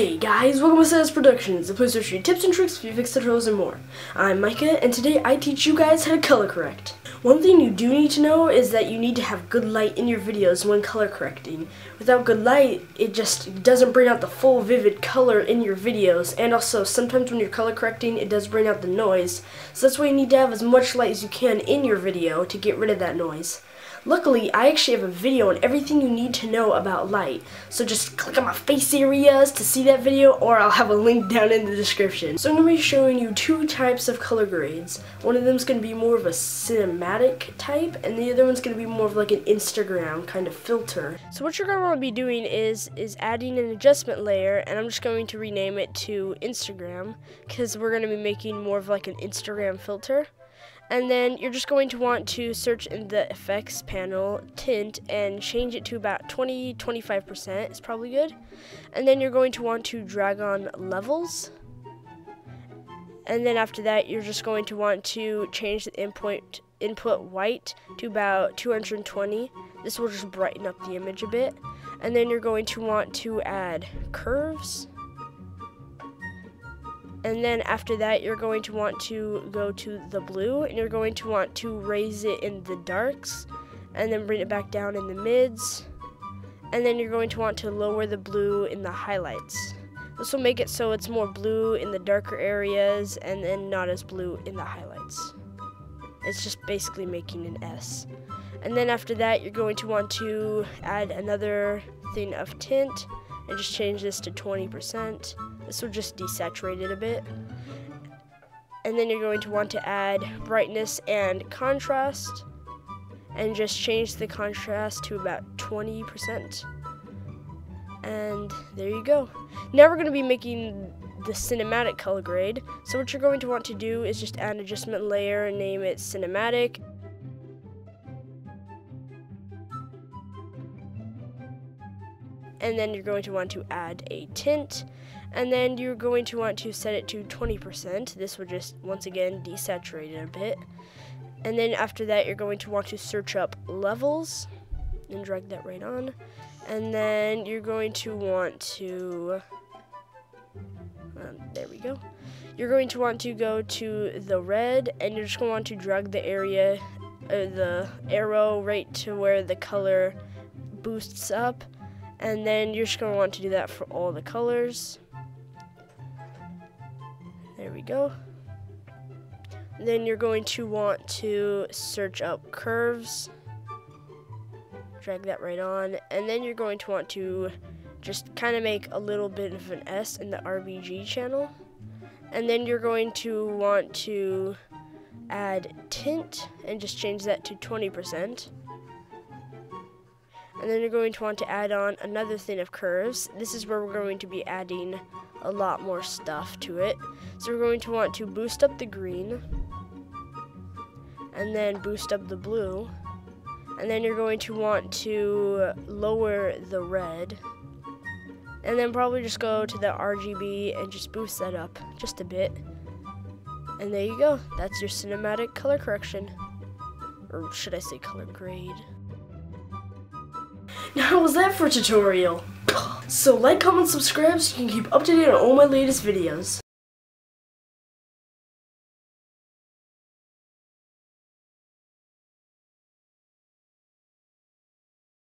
Hey guys, welcome to Says Productions, the place where I teach you tips and tricks for you fix tutorials and more. I'm Micah, and today I teach you guys how to color correct. One thing you do need to know is that you need to have good light in your videos when color correcting. Without good light, it just doesn't bring out the full vivid color in your videos, and also sometimes when you're color correcting, it does bring out the noise. So that's why you need to have as much light as you can in your video to get rid of that noise. Luckily, I actually have a video on everything you need to know about light, so just click on my face areas to see that video, or I'll have a link down in the description. So I'm going to be showing you two types of color grades. One of them is going to be more of a cinematic type, and the other one's going to be more of like an Instagram kind of filter. So what you're going to want to be doing is adding an adjustment layer, and I'm just going to rename it to Instagram, because we're going to be making more of like an Instagram filter. And then you're just going to want to search in the effects panel, tint, and change it to about 20-25% is probably good. And then you're going to want to drag on levels. And then after that, you're just going to want to change the input white to about 220. This will just brighten up the image a bit. And then you're going to want to add curves. And then after that, you're going to want to go to the blue, and you're going to want to raise it in the darks, and then bring it back down in the mids, and then you're going to want to lower the blue in the highlights. This will make it so it's more blue in the darker areas, and then not as blue in the highlights. It's just basically making an S. And then after that, you're going to want to add another thing of tint, and just change this to 20%. This will just desaturate it a bit. And then you're going to want to add brightness and contrast, and just change the contrast to about 20%. And there you go. Now we're going to be making the cinematic color grade. So what you're going to want to do is just add an adjustment layer and name it cinematic. And then you're going to want to add a tint, and then you're going to want to set it to 20%. This will just, once again, desaturate it a bit. And then after that, you're going to want to search up levels, and drag that right on. And then you're going to want to, there we go. You're going to want to go to the red, and you're just going to want to drag the area, the arrow right to where the color boosts up. And then you're just going to want to do that for all the colors. There we go. And then you're going to want to search up curves. Drag that right on. And then you're going to want to just kind of make a little bit of an S in the RGB channel. And then you're going to want to add tint and just change that to 20%. And then you're going to want to add on another thing of curves. This is where we're going to be adding a lot more stuff to it. So we're going to want to boost up the green, and then boost up the blue, and then you're going to want to lower the red, and then probably just go to the RGB and just boost that up just a bit. And there you go. That's your cinematic color correction. Or should I say color grade? Now how was that for a tutorial? So like, comment, subscribe so you can keep up to date on all my latest videos.